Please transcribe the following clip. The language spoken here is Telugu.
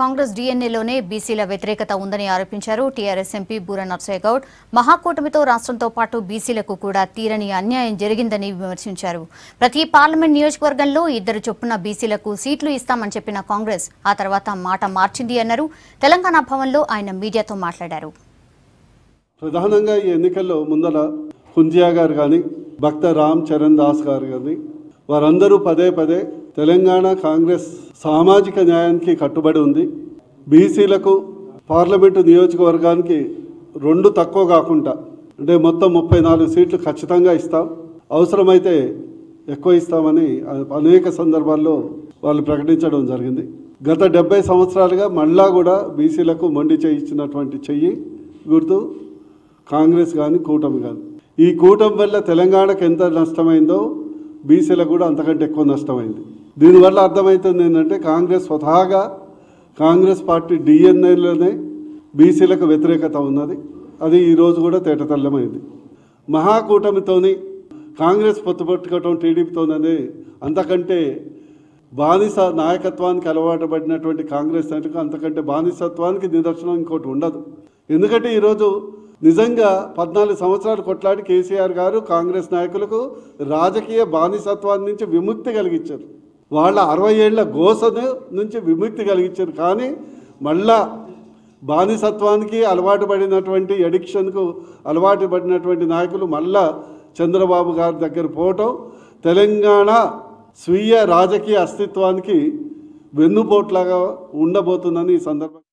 కాంగ్రెస్ DNAలోనే బీసీల వ్యతిరేకత ఉందని ఆరోపించారు టీఆర్ఎస్ ఎంపీ బూరా నర్సయ్య గౌడ్ మహాకూటమితో రాష్ట్రంతో పాటు బీసీలకు కూడా తీరని అన్యాయం జరిగిందని విమర్శించారు ప్రతి పార్లమెంట్ నియోజకవర్గంలో ఇద్దరు చొప్పున బీసీలకు సీట్లు ఇస్తామని చెప్పిన కాంగ్రెస్ ఆ తర్వాత మాట మార్చింది అన్నారు తెలంగాణ భవన్లో ఆయన మీడియాతో మాట్లాడారు ప్రధానంగా ఈ ఎన్నికల్లో ముందల హుంజియా గారు గాని భక్త రామ్ చరణ్ దాస్ గారు గాని వారందరూ పదే పదే తెలంగాణ కాంగ్రెస్ సామాజిక న్యాయానికి కట్టుబడి ఉంది బీసీలకు పార్లమెంటు నియోజకవర్గానికి రెండు తక్కువ కాకుండా అంటే మొత్తం 34 సీట్లు ఖచ్చితంగా ఇస్తాం అవసరమైతే ఎక్కువ ఇస్తామని అనేక సందర్భాల్లో వాళ్ళు ప్రకటించడం జరిగింది గత 70 సంవత్సరాలుగా మళ్ళా కూడా బీసీలకు మొండి చేయి ఇచ్చినటువంటి చెయ్యి గుర్తు కాంగ్రెస్ కానీ కూటమి కానీ ఈ కూటమి వల్ల తెలంగాణకు ఎంత నష్టమైందో బీసీలకు కూడా అంతకంటే ఎక్కువ నష్టమైంది దీనివల్ల అర్థమవుతుంది ఏంటంటే కాంగ్రెస్ స్వతహాగా కాంగ్రెస్ పార్టీ DNA లోనే బీసీలకు వ్యతిరేకత ఉన్నది అది ఈరోజు కూడా తేటతెల్లమైంది మహాకూటమితోని కాంగ్రెస్ పొత్తు పట్టుకోవటం టీడీపీతోనే అంతకంటే బానిస నాయకత్వానికి అలవాటు పడినటువంటి కాంగ్రెస్ నాయకులకు అంతకంటే బానిసత్వానికి నిదర్శనం ఇంకోటి ఉండదు ఎందుకంటే ఈరోజు నిజంగా 14 సంవత్సరాలు కొట్లాడి కేసీఆర్ గారు కాంగ్రెస్ నాయకులకు రాజకీయ బానిసత్వాన్ని నుంచి విముక్తి కలిగించారు వాళ్ళ 60 ఏళ్ల గోసను నుంచి విముక్తి కలిగించారు కానీ మళ్ళా బానిసత్వానికి అలవాటు పడినటువంటి ఎడిక్షన్కు అలవాటు పడినటువంటి నాయకులు మళ్ళా చంద్రబాబు గారి దగ్గర పోవటం తెలంగాణ స్వీయ రాజకీయ అస్తిత్వానికి వెన్నుపోట్లాగా ఉండబోతుందని ఈ సందర్భంగా